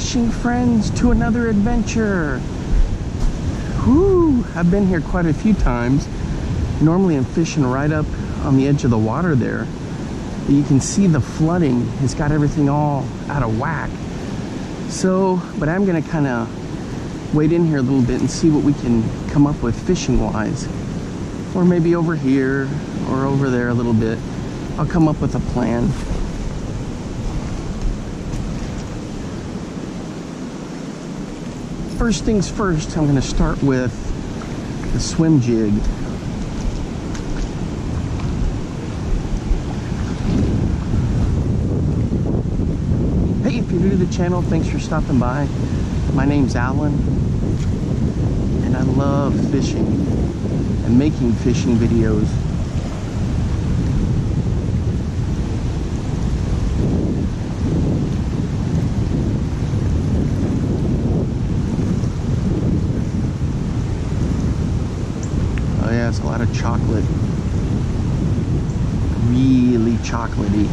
fishing friends to another adventure. Whoo! I've been here quite a few times. Normally I'm fishing right up on the edge of the water there. But you can see the flooding. It's got everything all out of whack. So, but I'm gonna kind of wait in here a little bit and see what we can come up with fishing-wise. Or maybe over here or over there a little bit. I'll come up with a plan. First things first, I'm going to start with the swim jig. Hey, if you're new to the channel, thanks for stopping by. My name's Alan, and I love fishing and making fishing videos. A lot of chocolate, really chocolatey.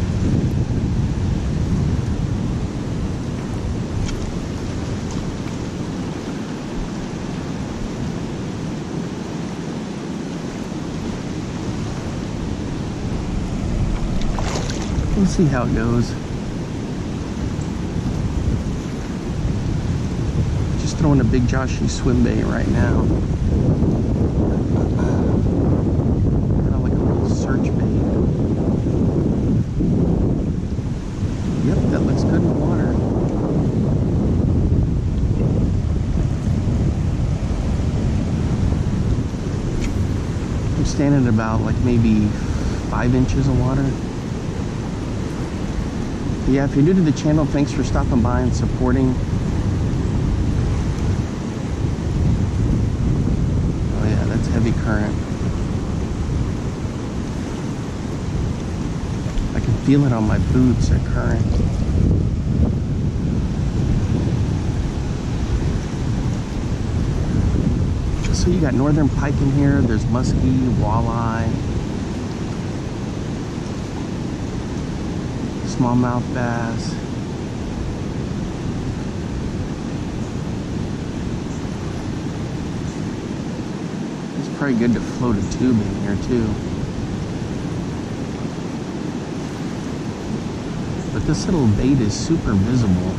We'll see how it goes. Just throwing a big Joshy swim bait right now. Standing at about like maybe 5 inches of water. But yeah, if you're new to the channel, thanks for stopping by and supporting. Oh yeah, that's heavy current. I can feel it on my boots, that current. So you got northern pike in here, there's muskie, walleye, smallmouth bass. It's probably good to float a tube in here too. But this little bait is super visible.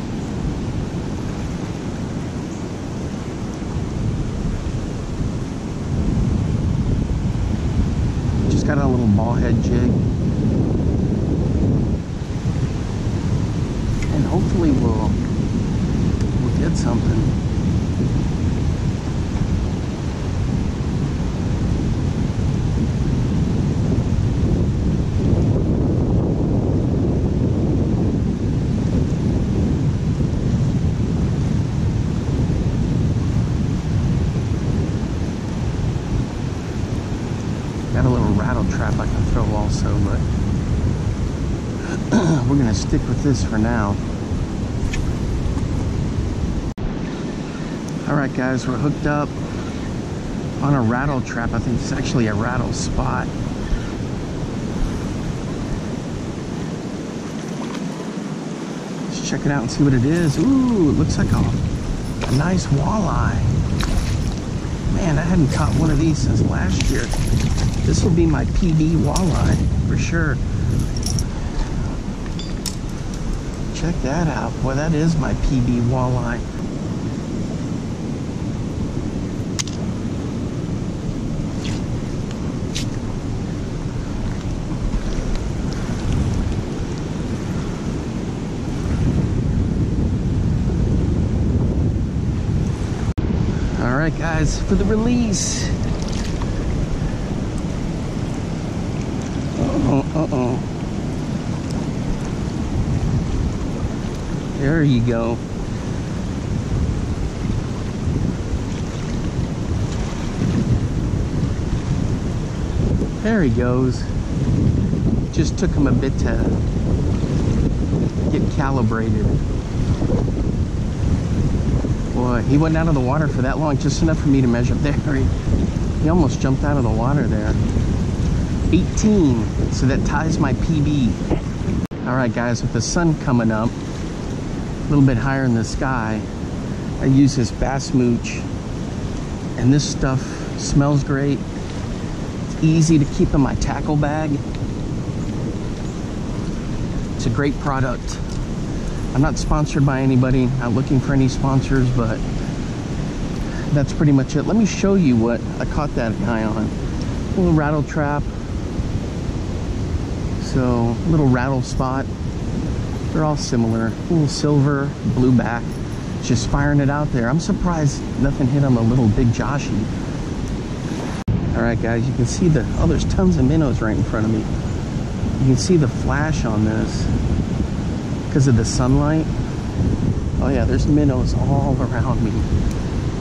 Got a little ball head jig, and hopefully we'll get something. We're gonna stick with this for now. Alright guys, we're hooked up on a rattle trap. I think it's actually a rattle spot. Let's check it out and see what it is. Ooh, it looks like a nice walleye. Man, I hadn't caught one of these since last year. This will be my PB walleye for sure. Check that out. Boy, that is my PB walleye. All right, guys, for the release. Uh-oh. There you go. There he goes. Just took him a bit to get calibrated. Boy, he wasn't out of the water for that long, just enough for me to measure. There, he almost jumped out of the water there. 18, so that ties my PB. All right, guys, with the sun coming up, little bit higher in the sky. I use this bass mooch, and this stuff smells great. It's easy to keep in my tackle bag. It's a great product. I'm not sponsored by anybody, not looking for any sponsors, but that's pretty much it. Let me show you what I caught that guy on. A little rattle trap. So, a little rattle spot. They're all similar. A little silver, blue back. Just firing it out there. I'm surprised nothing hit on the little big Joshy. Alright guys, you can see the, oh, there's tons of minnows right in front of me. You can see the flash on this because of the sunlight. Oh yeah, there's minnows all around me.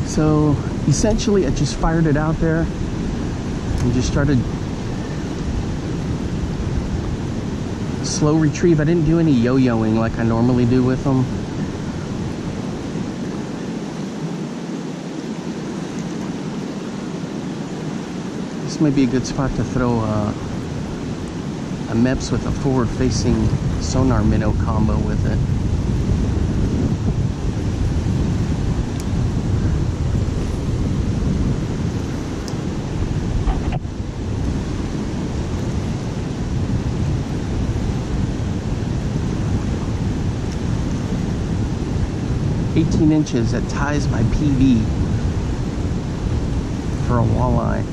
So essentially I just fired it out there and just started slow retrieve. I didn't do any yo-yoing like I normally do with them. This may be a good spot to throw a Mepps with a forward-facing sonar minnow combo with it. Inches, that ties my PB for a walleye.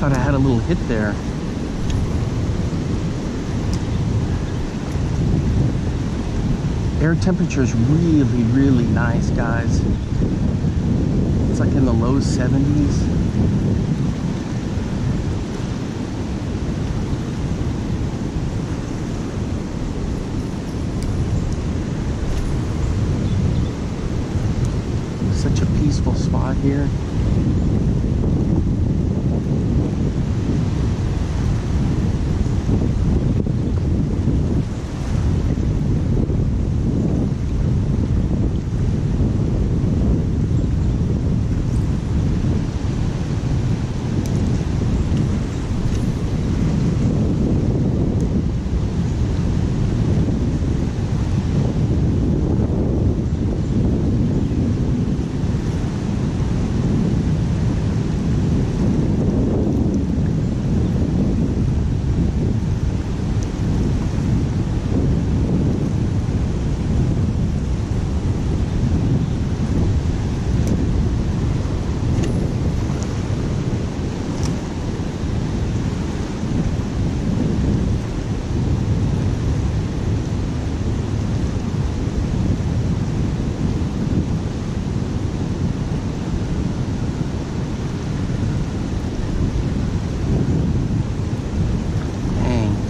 Thought I had a little hit there. Air temperature is really, really nice, guys. It's like in the low 70s. Such a peaceful spot here.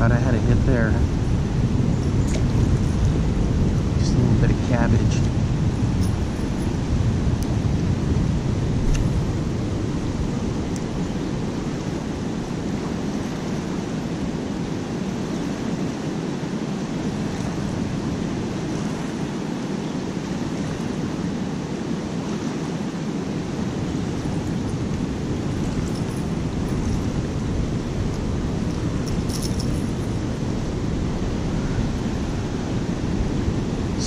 I had a hit there. Just a little bit of cabbage.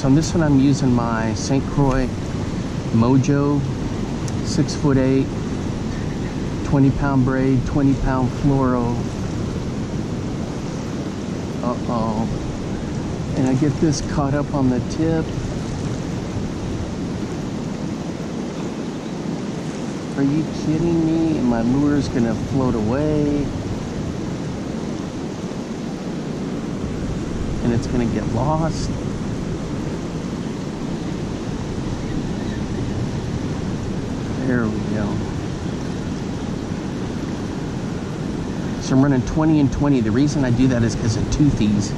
On this one I'm using my St. Croix Mojo 6'8", 20-pound braid, 20-pound fluoro. Uh-oh. And I get this caught up on the tip. Are you kidding me? My lure's gonna float away. And it's gonna get lost. There we go. So I'm running 20 and 20. The reason I do that is because of toothies.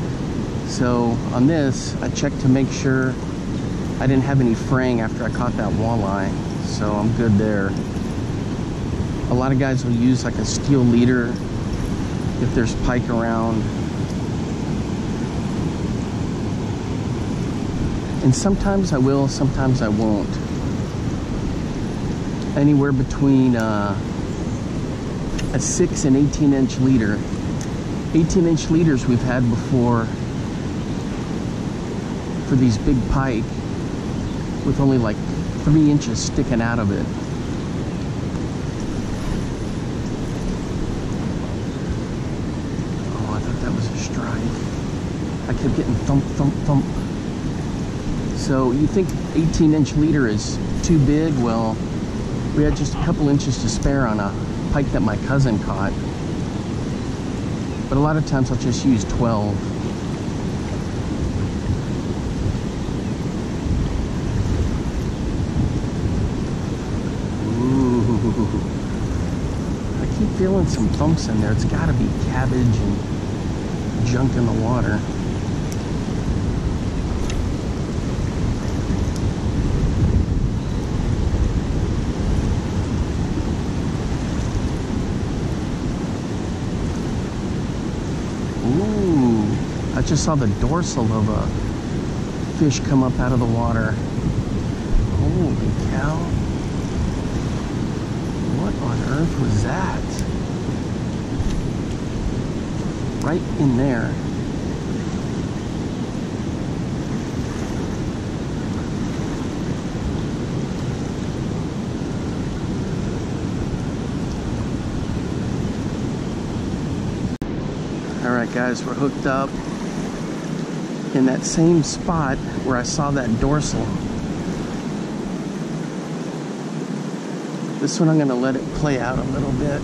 So on this, I checked to make sure I didn't have any fraying after I caught that walleye, so I'm good there. A lot of guys will use like a steel leader if there's pike around. And sometimes I will, sometimes I won't. Anywhere between a 6 and 18 inch leader. 18 inch leaders we've had before for these big pike with only like 3 inches sticking out of it. Oh, I thought that was a strike. I kept getting thump, thump, thump. So you think 18 inch leader is too big? Well, we had just a couple inches to spare on a pike that my cousin caught. But a lot of times I'll just use 12. Feeling some thumps in there. It's got to be cabbage and junk in the water. Ooh, I just saw the dorsal of a fish come up out of the water. Holy cow. What on earth was that? Right in there. All right, guys, we're hooked up in that same spot where I saw that dorsal. This one I'm gonna let it play out a little bit.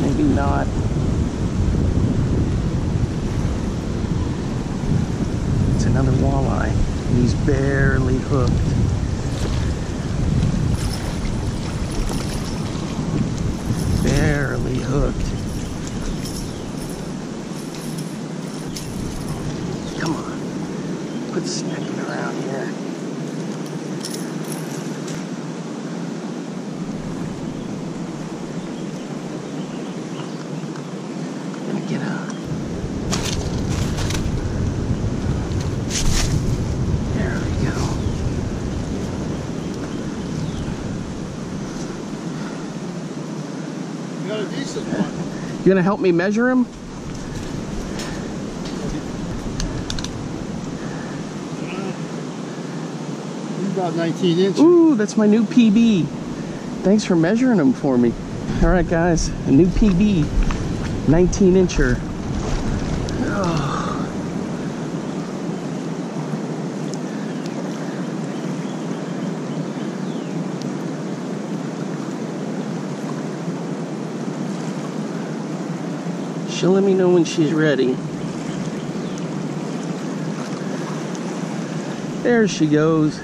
Maybe not. It's another walleye, and he's barely hooked. Barely hooked. Come on, quit snacking around here. You gonna help me measure him? He's about 19 inches. Ooh, that's my new PB. Thanks for measuring him for me. All right, guys, a new PB, 19-incher. She'll let me know when she's ready. There she goes.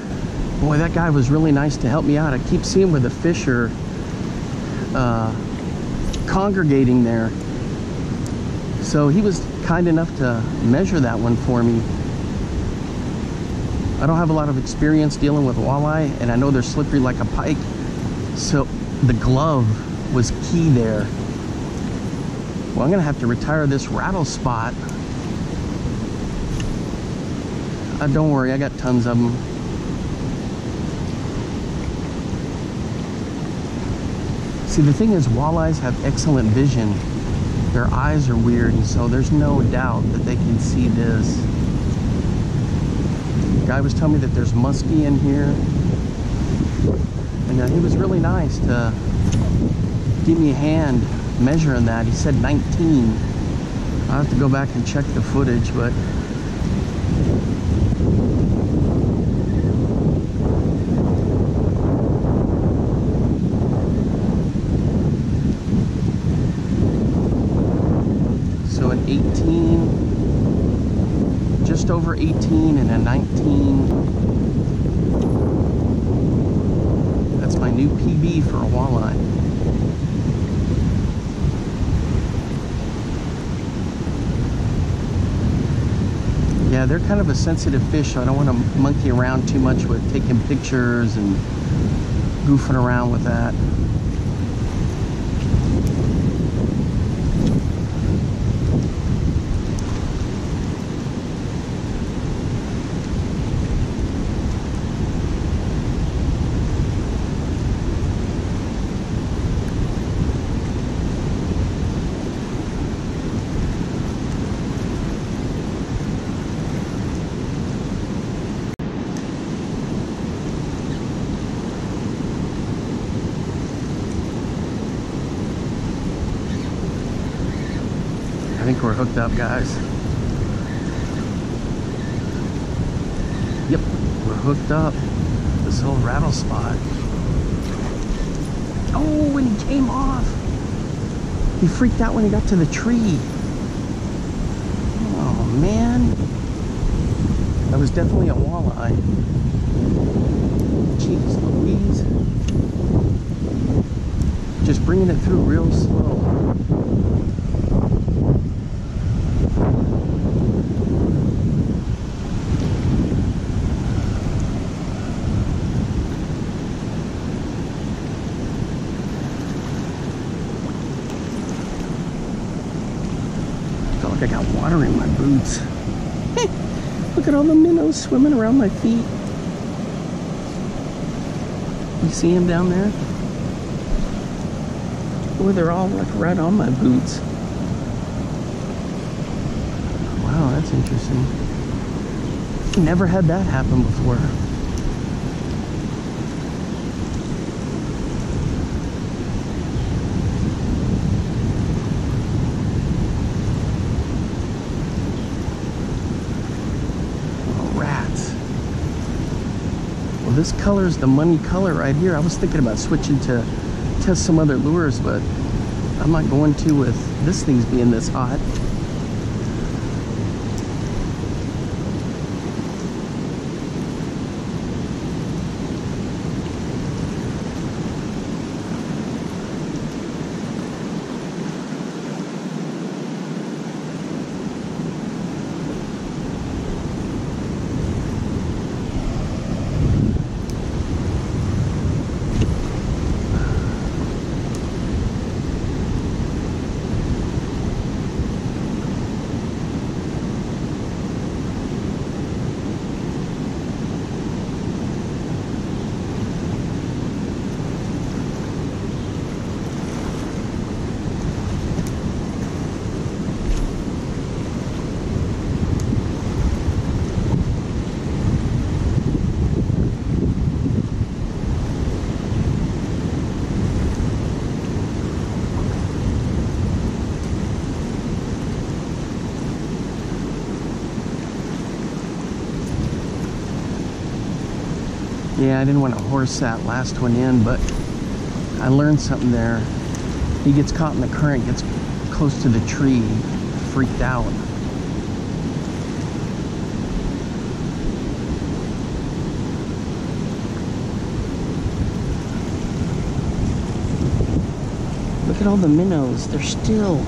Boy, that guy was really nice to help me out. I keep seeing where the fish are congregating there. So he was kind enough to measure that one for me. I don't have a lot of experience dealing with walleye, and I know they're slippery like a pike. So the glove was key there. Well, I'm gonna have to retire this rattle spot. Don't worry, I got tons of them. See, the thing is, walleyes have excellent vision. Their eyes are weird, and so there's no doubt that they can see this. The guy was telling me that there's muskie in here. And he was really nice to give me a hand measuring that. He said 19. I'll have to go back and check the footage, but just over 18 and a 19. That's my new PB for a walleye. Yeah, they're kind of a sensitive fish, so I don't want to monkey around too much with taking pictures and goofing around with that. I think we're hooked up, guys. Yep, we're hooked up. This whole rattle spot. Oh, when he came off. He freaked out when he got to the tree. Oh, man. That was definitely a walleye. Jeez Louise. Just bringing it through real slow. I got water in my boots. Hey, look at all the minnows swimming around my feet. You see them down there? Oh, they're all like right on my boots. Wow, that's interesting. Never had that happen before. This color is the money color right here. I was thinking about switching to test some other lures, but I'm not going to with this thing's being this hot. Yeah, I didn't want to horse that last one in, but I learned something there. He gets caught in the current, gets close to the tree, freaked out. Look at all the minnows. They're still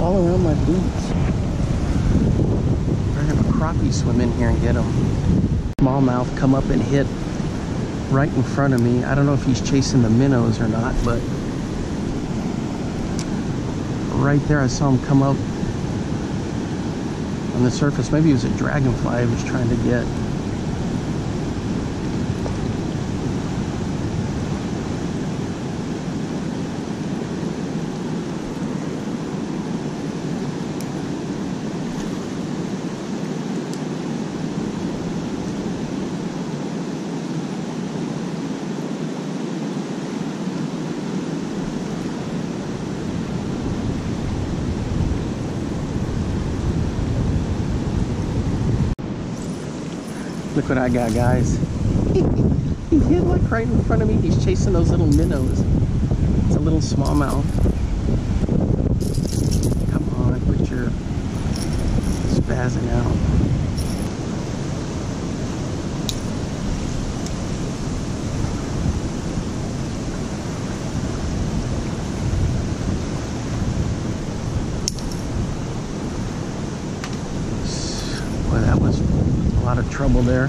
all around my boots. I'm gonna have a crappie swim in here and get them. Smallmouth come up and hit right in front of me. I don't know if he's chasing the minnows or not, but right there I saw him come up on the surface. Maybe it was a dragonfly he was trying to get. Look what I got, guys. He hit like right in front of me. He's chasing those little minnows. It's a little smallmouth. Come on, put your spad passing out. Boy, that was a lot of trouble there.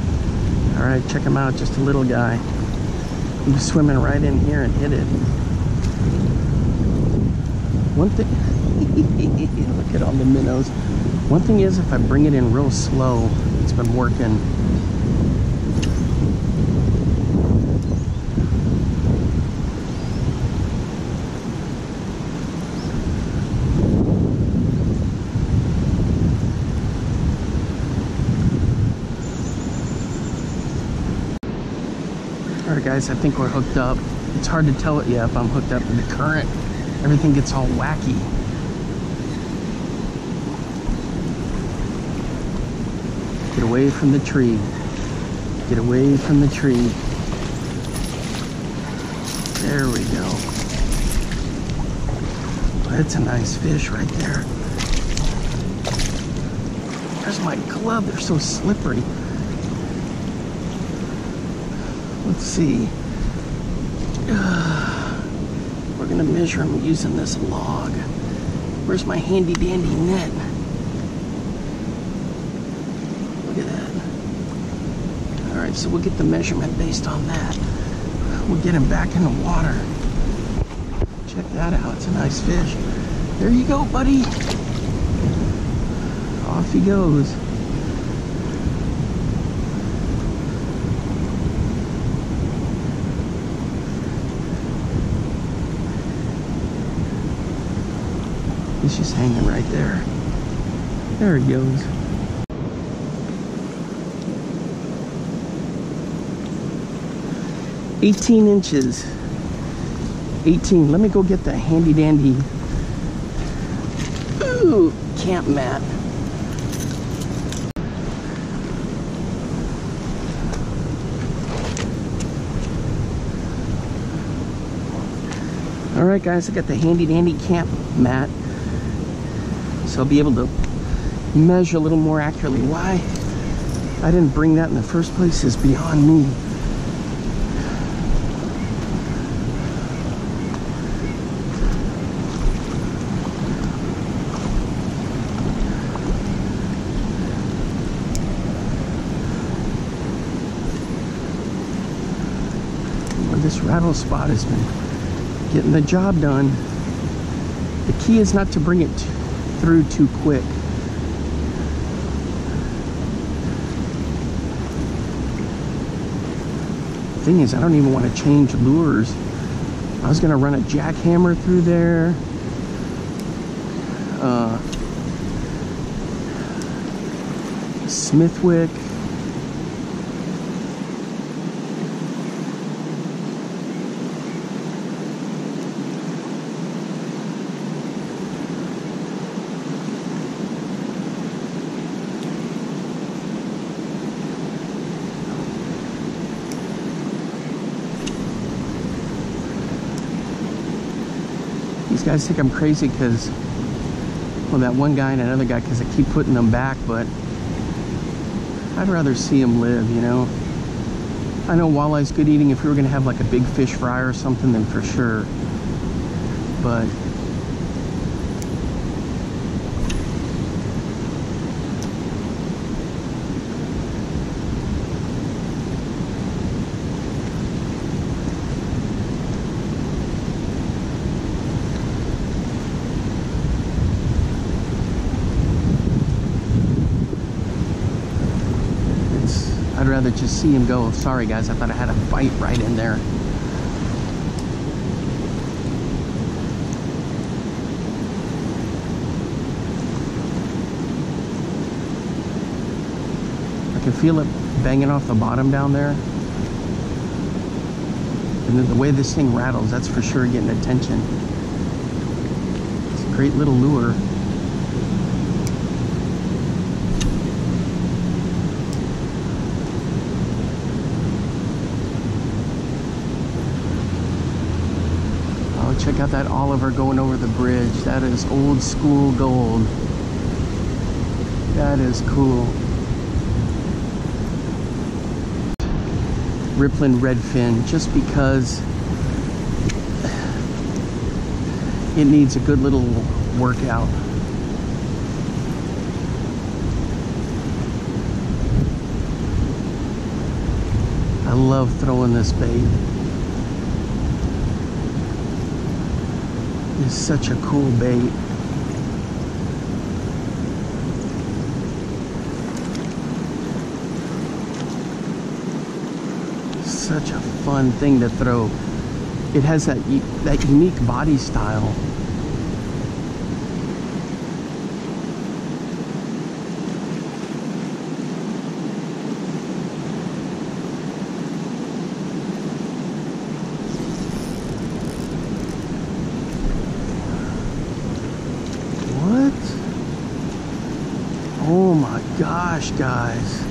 All right, check him out, just a little guy. He was swimming right in here and hit it. One thing, look at all the minnows. One thing is, if I bring it in real slow, it's been working. All right, guys, I think we're hooked up. It's hard to tell it yet, but I'm hooked up to the current. Everything gets all wacky. Get away from the tree. Get away from the tree. There we go. That's a nice fish right there. There's my glove. They're so slippery. Let's see. We're gonna measure him using this log. Where's my handy dandy net? Look at that. All right, so we'll get the measurement based on that. We'll get him back in the water. Check that out, it's a nice fish. There you go, buddy. Off he goes. He's just hanging right there. There he goes. Eighteen inches. Let me go get the handy dandy. Ooh, camp mat. All right, guys, I got the handy dandy camp mat. So I'll be able to measure a little more accurately. Why I didn't bring that in the first place is beyond me. Well, this rattle spot has been getting the job done. The key is not to bring it through too quick. Thing is, I don't even want to change lures. I was gonna run a jackhammer through there. Smithwick. Guys think I'm crazy because, well, that one guy and another guy, because I keep putting them back, but I'd rather see them live, you know. I know walleye's good eating if we were going to have like a big fish fry or something, then for sure, but I'd rather just see him go. Sorry guys, I thought I had a bite right in there. I can feel it banging off the bottom down there. And then the way this thing rattles, that's for sure getting attention. It's a great little lure. Check out that Oliver going over the bridge. That is old school gold. That is cool. Rippling redfin, just because it needs a good little workout. I love throwing this bait. It's such a cool bait. Such a fun thing to throw. It has that unique body style. What? Oh my gosh, guys.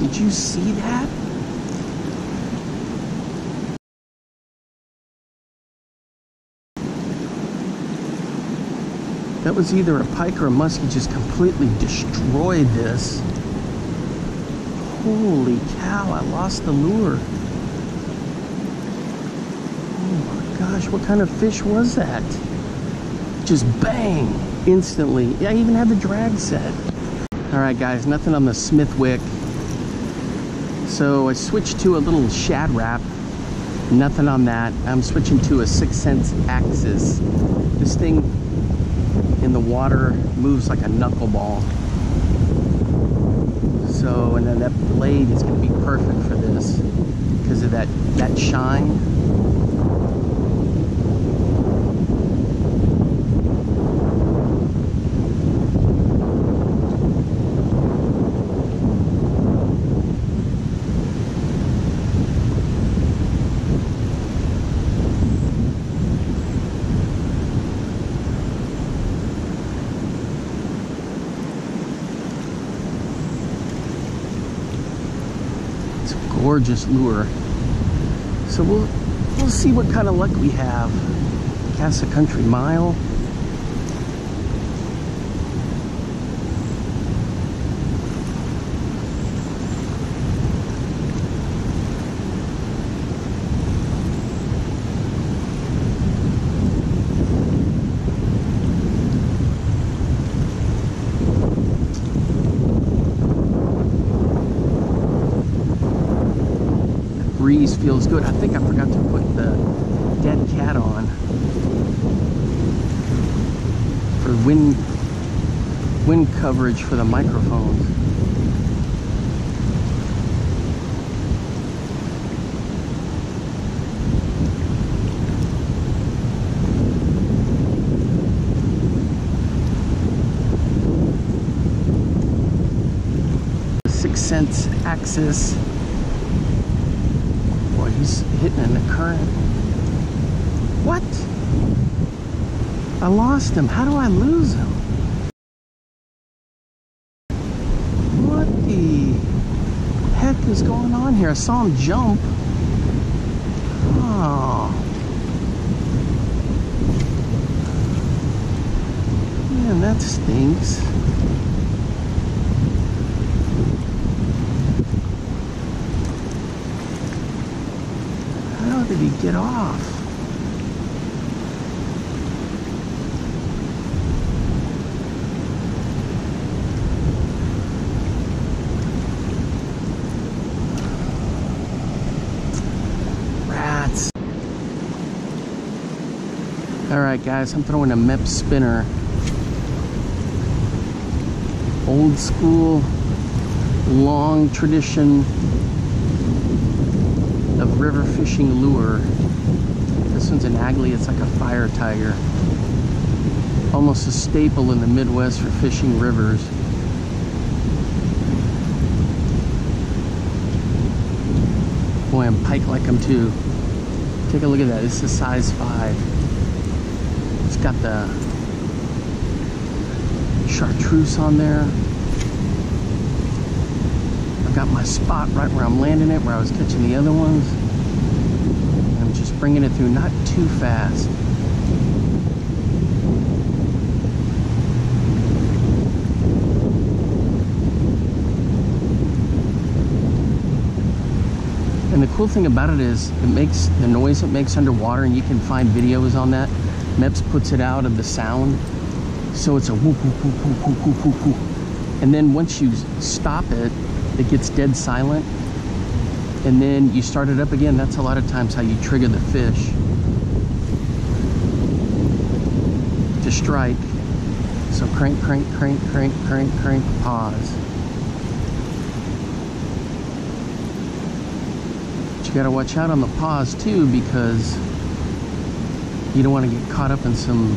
Did you see that? That was either a pike or a muskie. Just completely destroyed this. Holy cow, I lost the lure. Oh my gosh, what kind of fish was that? Just bang, instantly. Yeah, I even had the drag set. All right, guys, nothing on the Smithwick. So I switched to a little shad wrap, nothing on that. I'm switching to a 6th Sense Axis. This thing in the water moves like a knuckleball. So, and then that blade is gonna be perfect for this because of that shine. Gorgeous lure. So we'll see what kind of luck we have. Cast a country mile. Breeze feels good. I think I forgot to put the dead cat on for wind coverage for the microphones. The 6th Sense Axis. Hitting in the current. What? I lost him. How do I lose him? What the heck is going on here? I saw him jump. Oh. Man, that stinks. How did he get off? Rats. Alright guys, I'm throwing a Mepps spinner. Old school, long tradition of river fishing lure. This one's an Aglia. It's like a fire tiger. Almost a staple in the Midwest for fishing rivers. Boy, I'm pike like them too. Take a look at that. It's a size 5. It's got the chartreuse on there. Got my spot right where I'm landing it, where I was catching the other ones. I'm just bringing it through, not too fast. cool thing about it is it makes the noise it makes underwater, and you can find videos on that. Mepps puts it out of the sound, so it's a whoop whoop whoop whoop whoop whoop whoop. And then once you stop it, it gets dead silent, and then you start it up again. That's a lot of times how you trigger the fish to strike. So crank, crank, crank, crank, crank, crank, pause. But you gotta watch out on the pause too, because you don't want to get caught up in some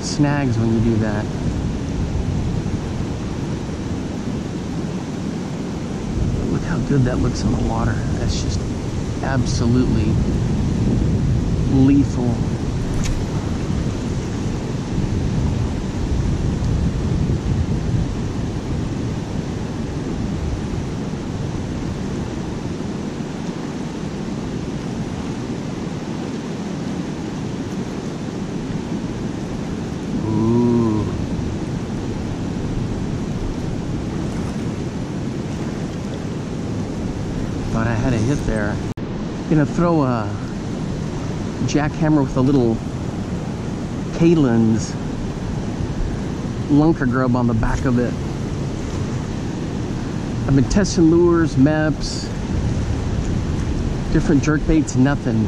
snags when you do that. But look how good that looks in the water. That's just absolutely lethal. Gonna throw a jackhammer with a little Kalin's lunker grub on the back of it. I've been testing lures, Mepps, different jerkbaits, nothing.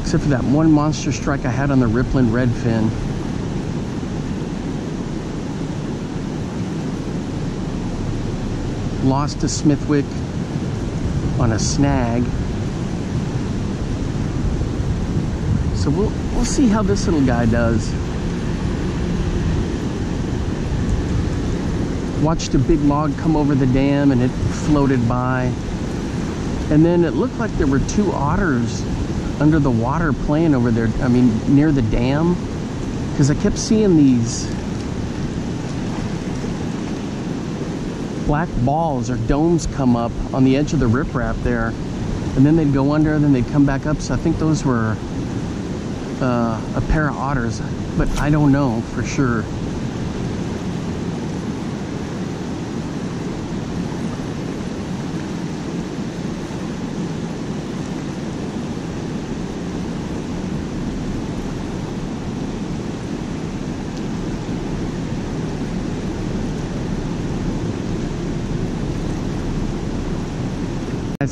Except for that one monster strike I had on the Rippling Redfin. Lost to Smithwick on a snag. So we'll see how this little guy does. Watched a big log come over the dam and it floated by. And then it looked like there were two otters under the water playing over there, I mean, near the dam. Because I kept seeing these black balls or domes come up on the edge of the riprap there, and then they'd go under and then they'd come back up. So I think those were a pair of otters, but I don't know for sure.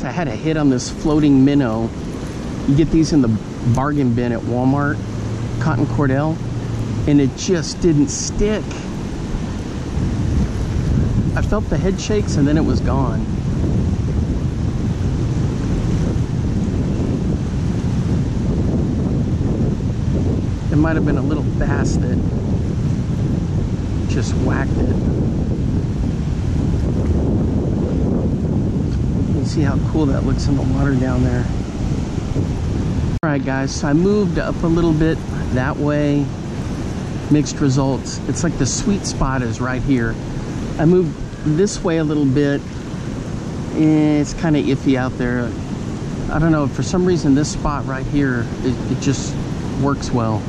I had a hit on this floating minnow. You get these in the bargain bin at Walmart, Cotton Cordell, and it just didn't stick. I felt the head shakes and then it was gone. It might have been a little bass that just whacked it. See how cool that looks in the water down there. All right guys, so I moved up a little bit that way. Mixed results. It's like the sweet spot is right here. I moved this way a little bit. It's kind of iffy out there. I don't know, for some reason this spot right here, it just works well.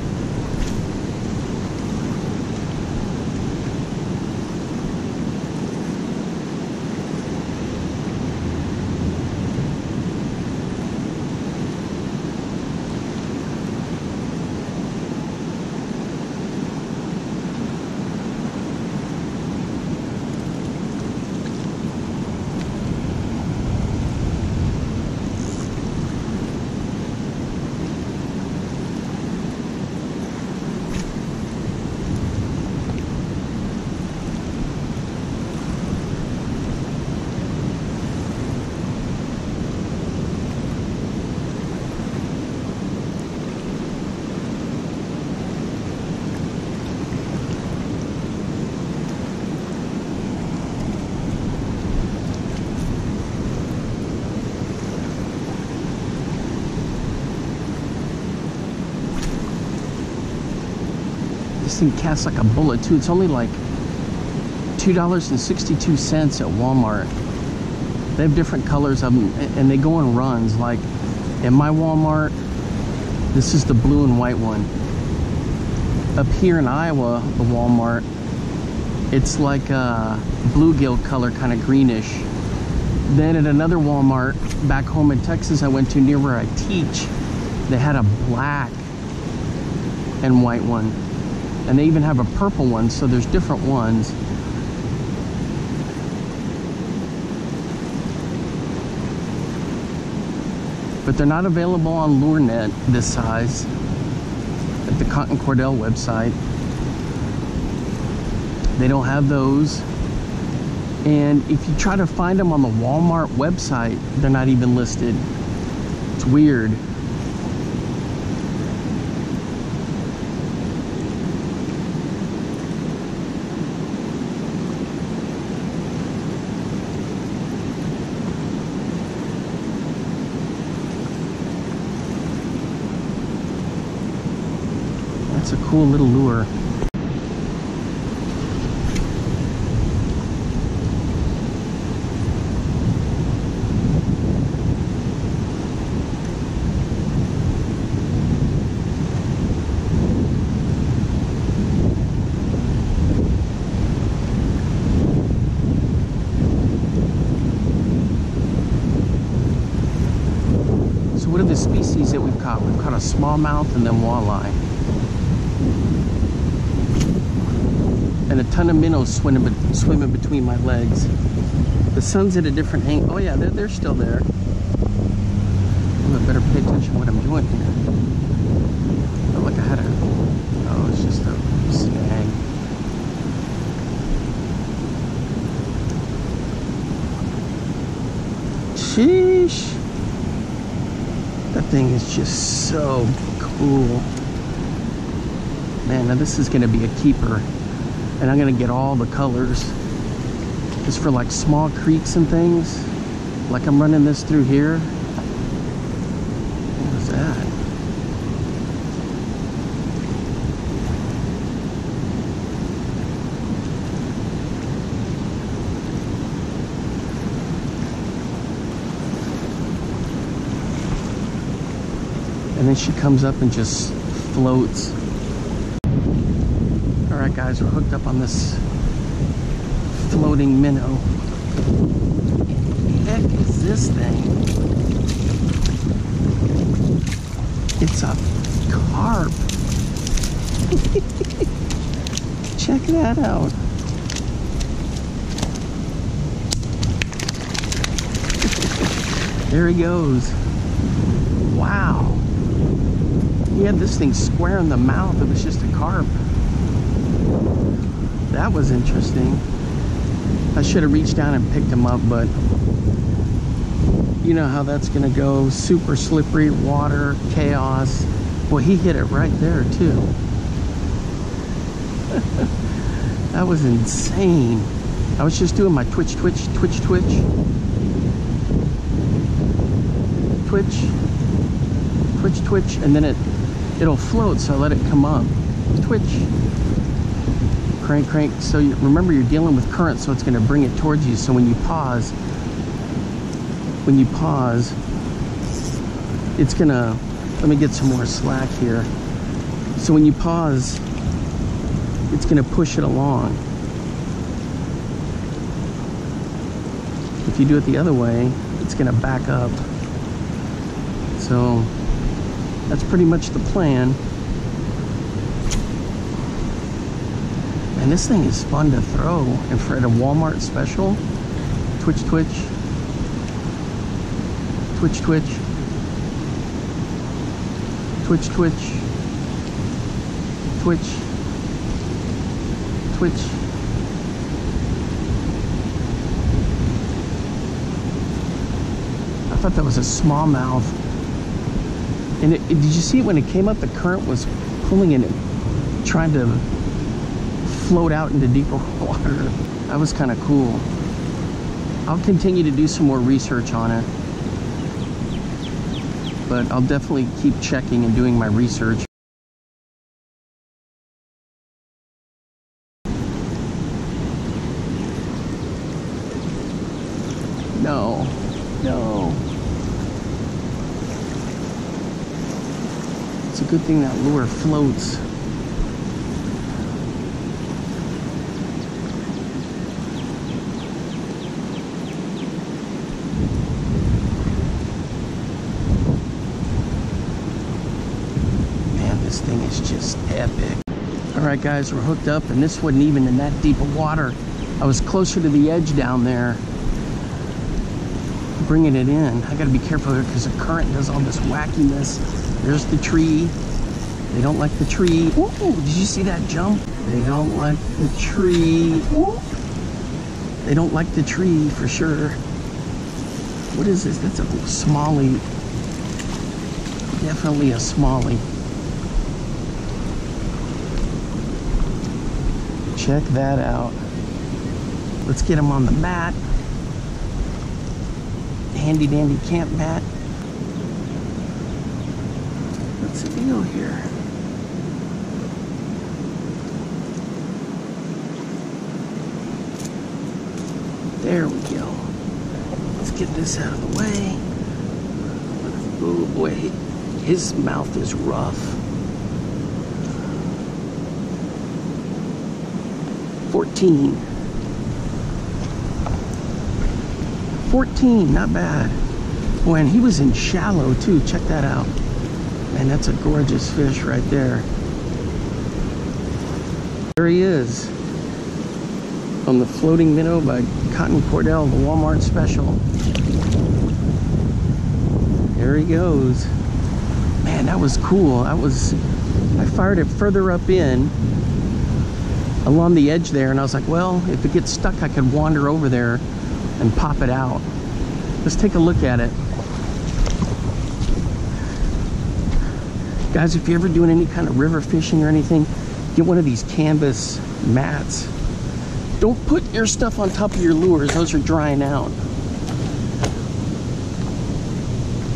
This thing casts like a bullet too. It's only like $2.62 at Walmart. They have different colors of them, and they go in runs. Like in my Walmart, this is the blue and white one. Up here in Iowa, the Walmart, It's like a bluegill color, kind of greenish. Then at another Walmart back home in Texas I went to near where I teach, they had a black and white one. And they even have a purple one, so there's different ones. But they're not available on LureNet this size at the Cotton Cordell website. They don't have those. And if you try to find them on the Walmart website, they're not even listed. It's weird. That's a cool little lure. What are the species that we've caught? We've caught a smallmouth and then walleye. And a ton of minnows swimming between my legs. The sun's at a different angle. Oh yeah, they're still there. I'm gonna better pay attention to what I'm doing here. I felt like I had a... Oh, it's just a snag. Sheesh! That thing is just so cool. Man, now this is gonna be a keeper. And I'm gonna get all the colors. Just for like small creeks and things. Like I'm running this through here. What was that? And then she comes up and just floats. All right guys, we're hooked up on this floating minnow. What the heck is this thing? It's a carp. Check that out. There he goes. Wow. Yeah, this thing's square in the mouth. It was just a carp. That was interesting. I should have reached down and picked him up, but you know how that's gonna go. Super slippery, water, chaos. Boy, he hit it right there too. That was insane. I was just doing my twitch, twitch, twitch, twitch. Twitch, twitch, twitch, and then it'll float, so I let it come up. Twitch. Crank, crank. So you, remember, you're dealing with current, so it's going to bring it towards you. So when you pause, it's going to... Let me get some more slack here. So when you pause, it's going to push it along. If you do it the other way, it's going to back up. So... that's pretty much the plan. And this thing is fun to throw. And for at a Walmart special, twitch, twitch, twitch, twitch, twitch, twitch, twitch, twitch. I thought that was a smallmouth. And did you see when it came up, the current was pulling in it, trying to float out into deeper water. That was kind of cool. I'll continue to do some more research on it. But I'll definitely keep checking and doing my research. No. No. It's a good thing that lure floats. is just epic. All right, guys, we're hooked up, and this wasn't even in that deep of water. I was closer to the edge down there, bringing it in. I gotta be careful here because the current does all this wackiness. There's the tree. They don't like the tree. Ooh, did you see that jump? They don't like the tree. Ooh. They don't like the tree for sure. What is this? That's a smallie. Definitely a smallie. Check that out. Let's get him on the mat. Handy dandy camp mat. What's the deal here? There we go. Let's get this out of the way. Oh boy, his mouth is rough. 14. 14, not bad. When he was in shallow too, check that out. Man, that's a gorgeous fish right there. There he is. On the floating minnow by Cotton Cordell, the Walmart special. There he goes. Man, that was cool. I fired it further up in along the edge there, and I was like, well, if it gets stuck, I could wander over there and pop it out. Let's take a look at it. Guys, if you're ever doing any kind of river fishing or anything, get one of these canvas mats. Don't put your stuff on top of your lures, those are drying out.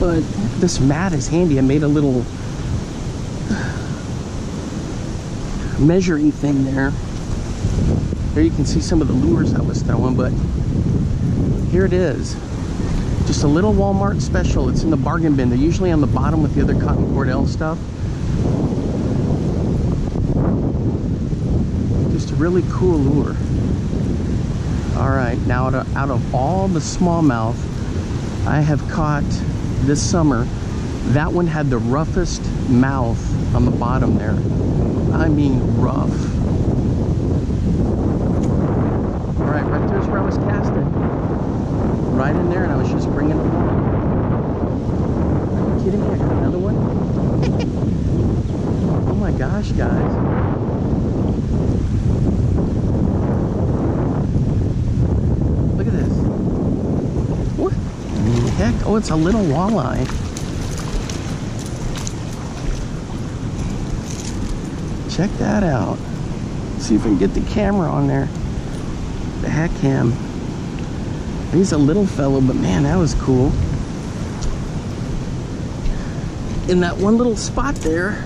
But this mat is handy. I made a little measuring thing there. There you can see some of the lures I was throwing, but here it is. Just a little Walmart special. It's in the bargain bin. They're usually on the bottom with the other Cotton Cordell stuff. Just a really cool lure. All right, now out of all the smallmouth I have caught this summer, that one had the roughest mouth on the bottom there. I mean rough. All right, right there's where I was casting. Right in there, and I was just bringing it along. Are you kidding me? I got another one? Oh my gosh, guys. Oh, it's a little walleye. Check that out. See if we can get the camera on there. The hack cam. He's a little fellow, but man, that was cool. In that one little spot there.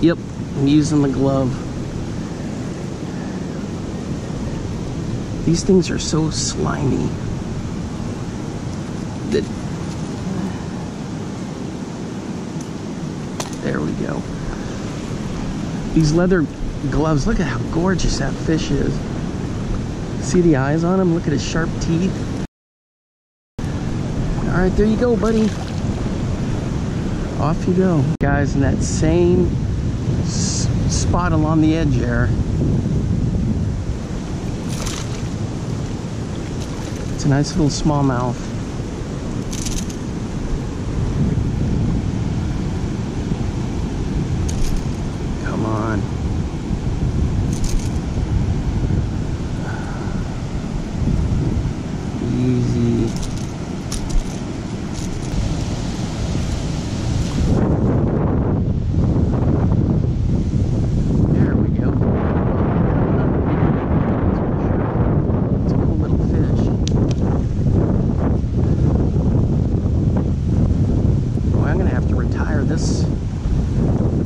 Yep, I'm using the glove. These things are so slimy. There we go. These leather gloves, look at how gorgeous that fish is. See the eyes on him? Look at his sharp teeth. All right, there you go, buddy. Off you go. Guys, in that same spot along the edge there, it's a nice little smallmouth.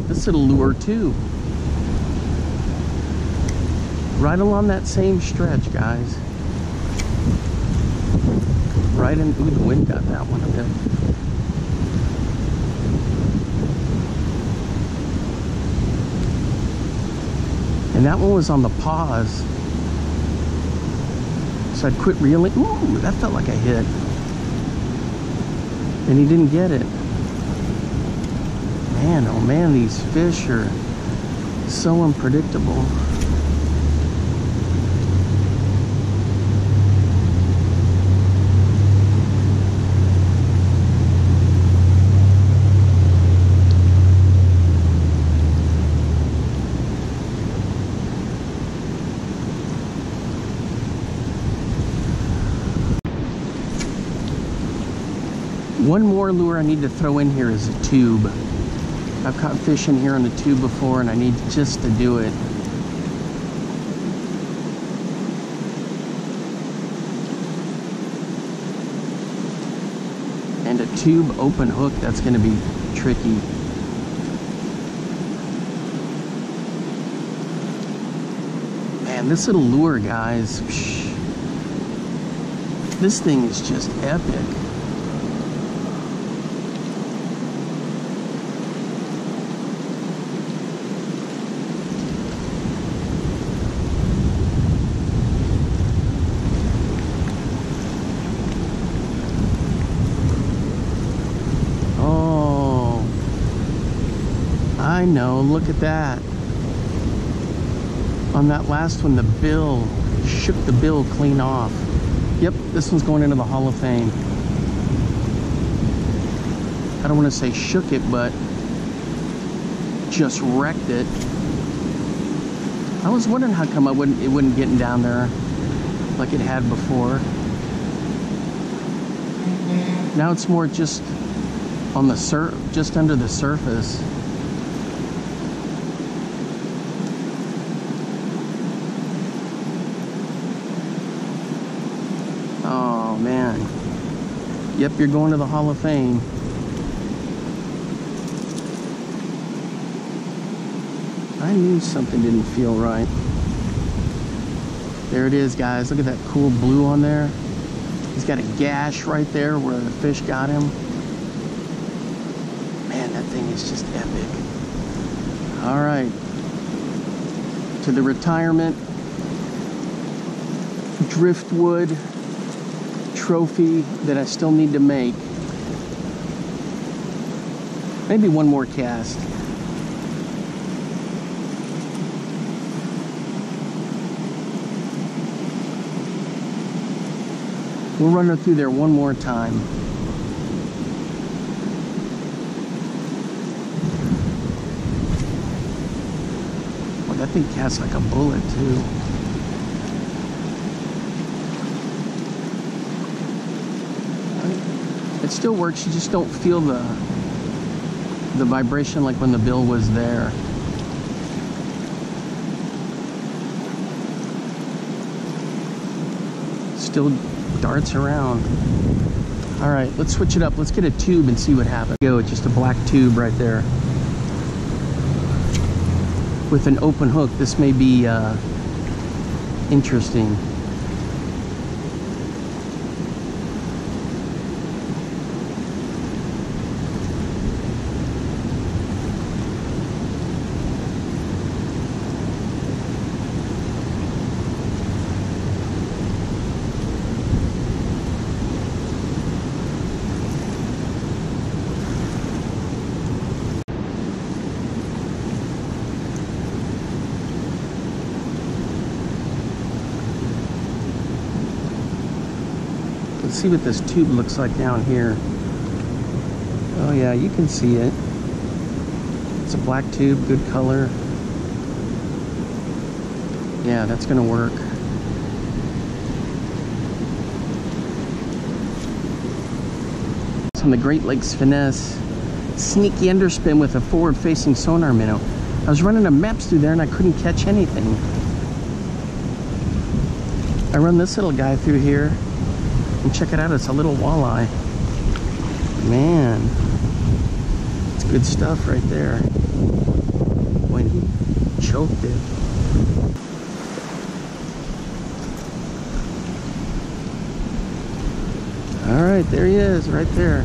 This little lure too. Right along that same stretch, guys. Right in. Ooh, the wind got that one a bit. And that one was on the pause. So I'd quit reeling. Ooh, that felt like a hit. And he didn't get it. Man, oh man, these fish are so unpredictable. One more lure I need to throw in here is a tube. I've caught fish in here on the tube before and I need just to do it. And a tube open hook, that's going to be tricky. Man, this little lure, guys, this thing is just epic. I know, look at that. On that last one, the bill shook the bill clean off. Yep, this one's going into the Hall of Fame. I don't want to say shook it, but just wrecked it. I was wondering how come it wouldn't get down there like it had before. Now it's more just on the just under the surface. Yep, you're going to the Hall of Fame. I knew something didn't feel right. There it is, guys. Look at that cool blue on there. He's got a gash right there where the fish got him. Man, that thing is just epic. All right. To the retirement. Driftwood trophy that I still need to make. Maybe one more cast. We'll run her through there one more time. Boy, that thing casts like a bullet too. It still works, you just don't feel the vibration like when the bill was there. Still darts around. All right, let's switch it up. Let's get a tube and see what happens. Go, it's just a black tube right there. With an open hook, this may be interesting. See what this tube looks like down here. Oh yeah, you can see it. It's a black tube, good color. Yeah, that's gonna work. It's on the Great Lakes Finesse Sneaky Underspin with a forward-facing sonar minnow. I was running a Mepps through there and I couldn't catch anything. I run this little guy through here. And check it out, it's a little walleye. Man, it's good stuff right there. When he choked it. All right, there he is, right there.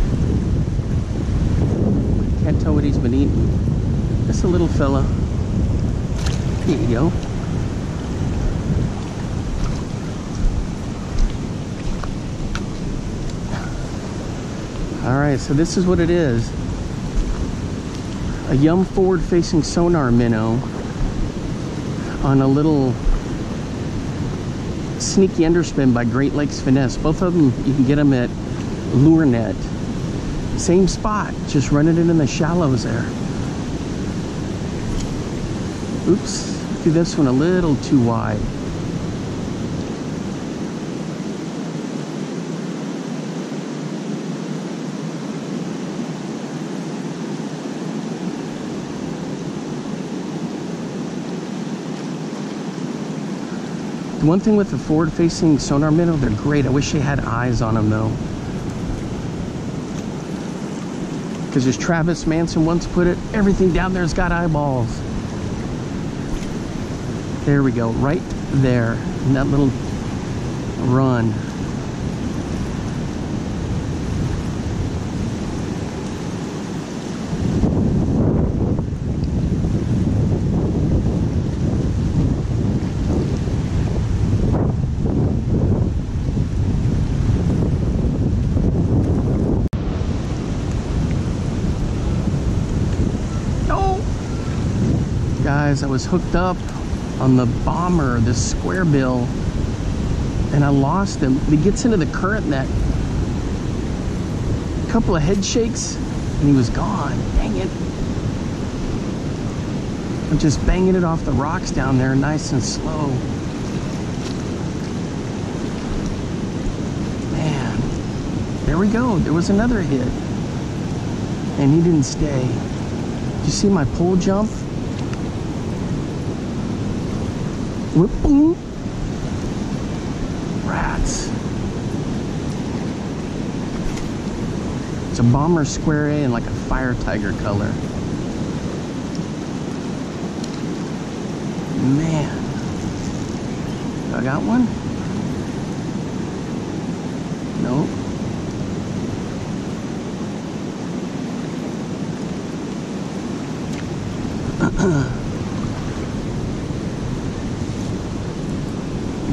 Can't tell what he's been eating. Just a little fella. Here you go. All right, so this is what it is. a Yum forward-facing sonar minnow on a little sneaky underspin by Great Lakes Finesse. Both of them, you can get them at LureNet. Same spot, just running it in the shallows there. Oops, threw this one a little too wide. The one thing with the forward-facing sonar minnow, they're great. I wish they had eyes on them though. Because as Travis Manson once put it, everything down there's got eyeballs. There we go, right there in that little run. No! Guys, I was hooked up on the bomber, the square bill, and I lost him. He gets into the current net, a couple of head shakes, and he was gone. Dang it. I'm just banging it off the rocks down there nice and slow. Man, there we go. There was another hit, and he didn't stay. Did you see my pole jump? Whipping rats. It's a bomber square A and like a fire tiger color. Man, I got one. Nope.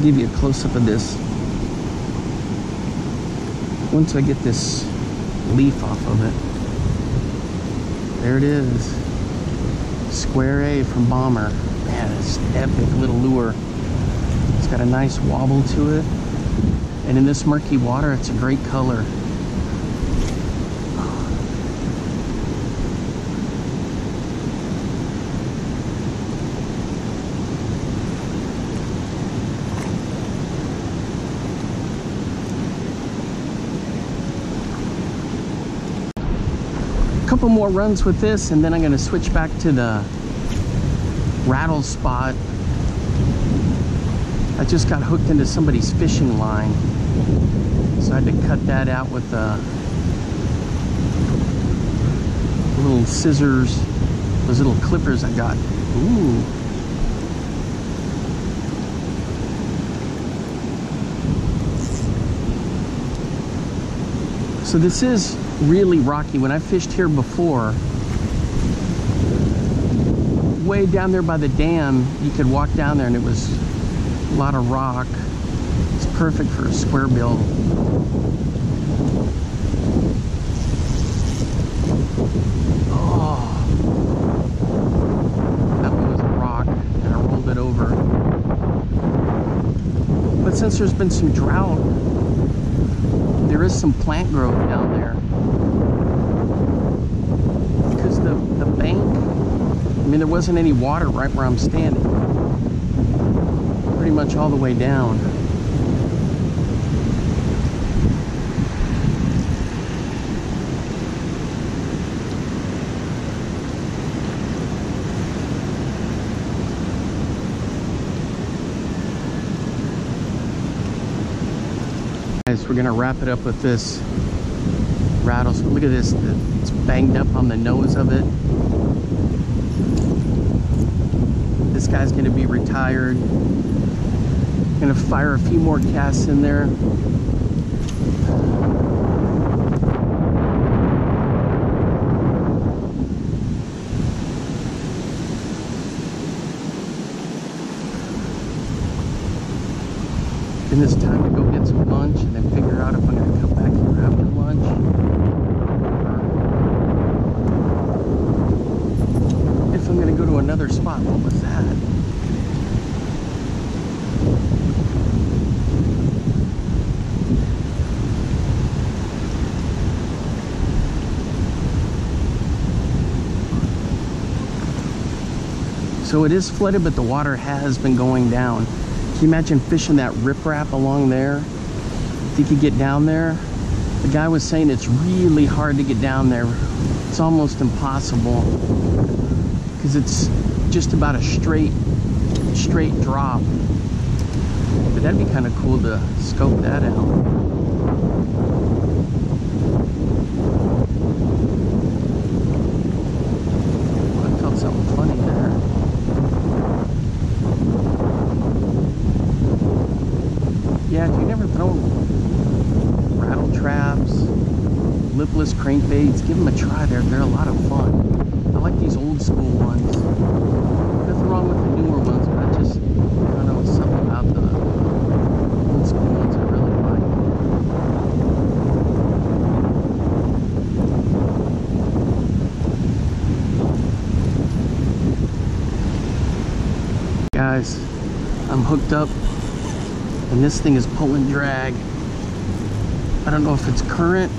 Give you a close-up of this once I get this leaf off of it. There it is, square A from bomber. Man, it's an epic little lure. It's got a nice wobble to it, and in this murky water it's a great color. Couple more runs with this, and then I'm going to switch back to the rattle spot. I just got hooked into somebody's fishing line, so I had to cut that out with little scissors, those little clippers I got. Ooh. So this is really rocky. When I fished here before, way down there by the dam, you could walk down there and it was a lot of rock. It's perfect for a square bill. Oh, that one was a rock and I rolled it over. But since there's been some drought, there is some plant growth down there. The bank, I mean, there wasn't any water right where I'm standing, pretty much all the way down. Guys, we're gonna wrap it up with this rattle. Look at this, it's banged up on the nose of it. This guy's going to be retired. I'm going to fire a few more casts in there. Then it's time to go get some lunch and then figure out if I'm going to come back here after lunch. go to another spot. What was that? So it is flooded, but the water has been going down. Can you imagine fishing that riprap along there? If you could get down there? The guy was saying it's really hard to get down there. It's almost impossible because it's just about a straight drop. But that'd be kind of cool to scope that out. Crankbaits, give them a try. They're a lot of fun. I like these old school ones. Nothing wrong with the newer ones, but I don't know, something about the old school ones I really like. Guys, I'm hooked up and this thing is pulling drag. I don't know if it's current.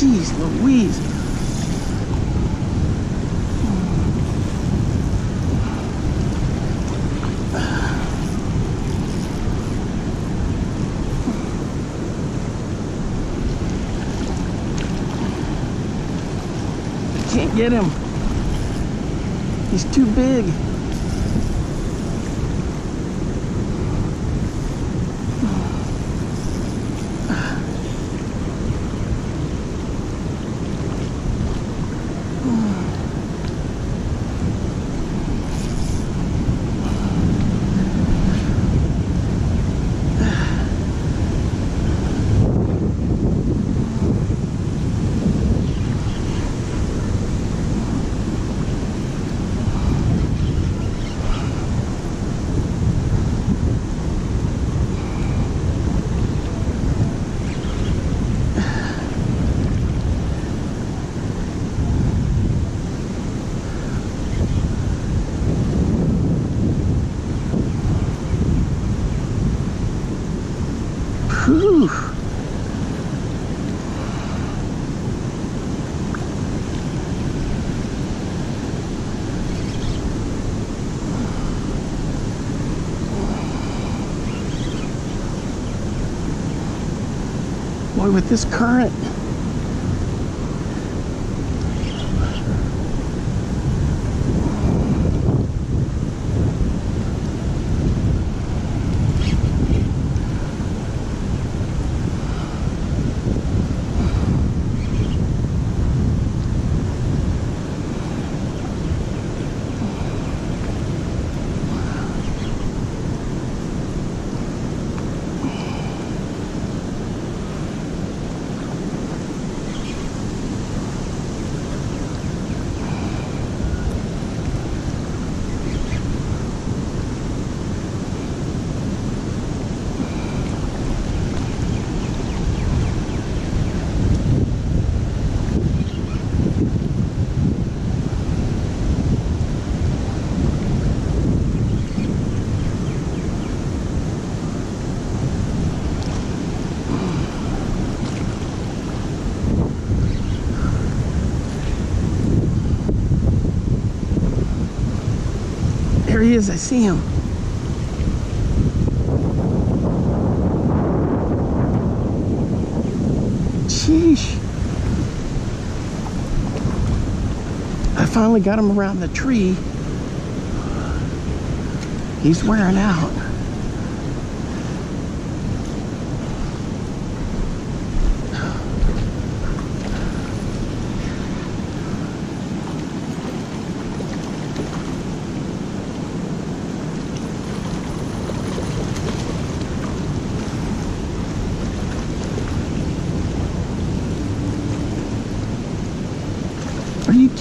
Jeez Louise. I can't get him. He's too big. Boy, with this current. There he is, I see him. Sheesh. I finally got him around the tree. He's wearing out.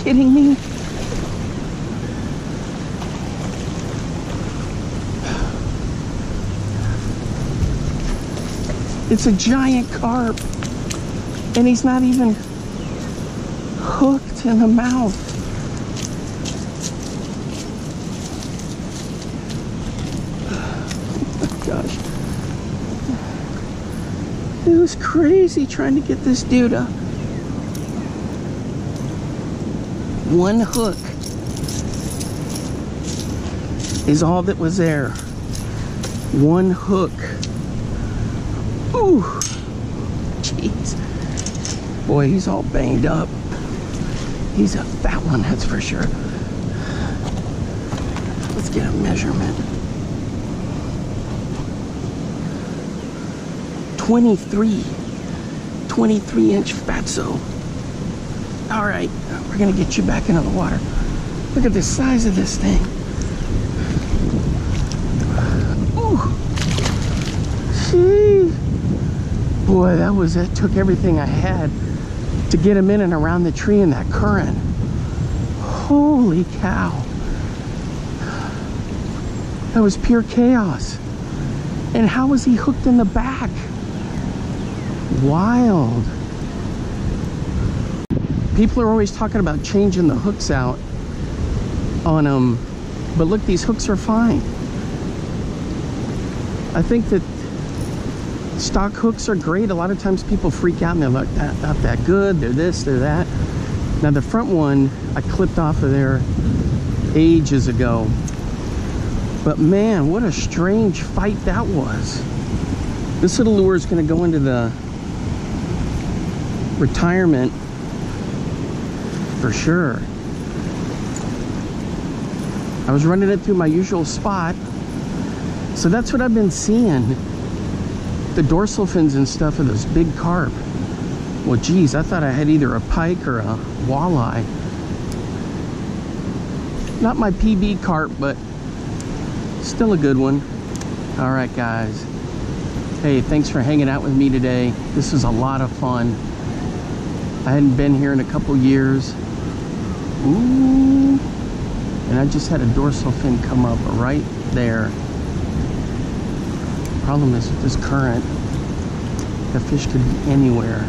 kidding me? It's a giant carp, and he's not even hooked in the mouth. Oh, gosh. It was crazy trying to get this dude up. One hook is all that was there. One hook. Ooh, jeez. Boy, he's all banged up. He's a fat one, that's for sure. Let's get a measurement. 23 inch fatso. All right, we're gonna get you back into the water. Look at the size of this thing. Ooh, jeez. Boy, that was it. Took everything I had to get him in and around the tree in that current. Holy cow. That was pure chaos. And how was he hooked in the back? Wild. People are always talking about changing the hooks out on them. But look, these hooks are fine. I think that stock hooks are great. A lot of times people freak out and they're like, that not that good, they're this, they're that. Now the front one I clipped off of there ages ago, but man, what a strange fight that was. This little lure is going to go into the retirement for sure. I was running it through my usual spot, so that's what I've been seeing. The dorsal fins and stuff of this big carp. Well, geez, I thought I had either a pike or a walleye. Not my PB carp, but still a good one. All right, guys. Hey, thanks for hanging out with me today. This was a lot of fun. I hadn't been here in a couple years. Ooh. And I just had a dorsal fin come up right there. Problem is with this current, the fish could be anywhere.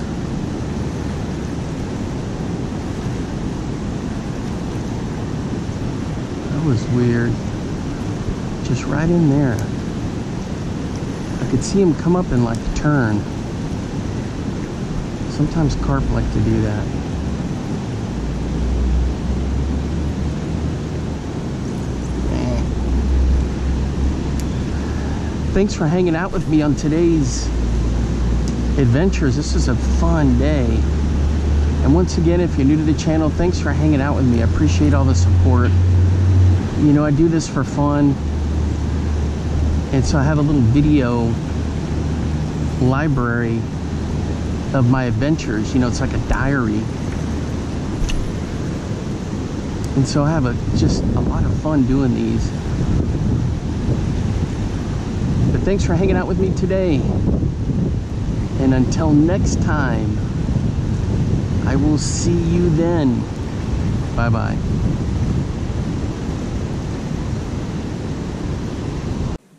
That was weird. Just right in there. I could see him come up and like turn. Sometimes carp like to do that. Thanks for hanging out with me on today's adventures. This is a fun day. And once again, if you're new to the channel, thanks for hanging out with me. I appreciate all the support. You know, I do this for fun. And so I have a little video library of my adventures. You know, it's like a diary. And so I have just a lot of fun doing these. Thanks for hanging out with me today, and until next time, I will see you then. Bye-bye.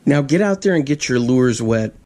Now get out there and get your lures wet.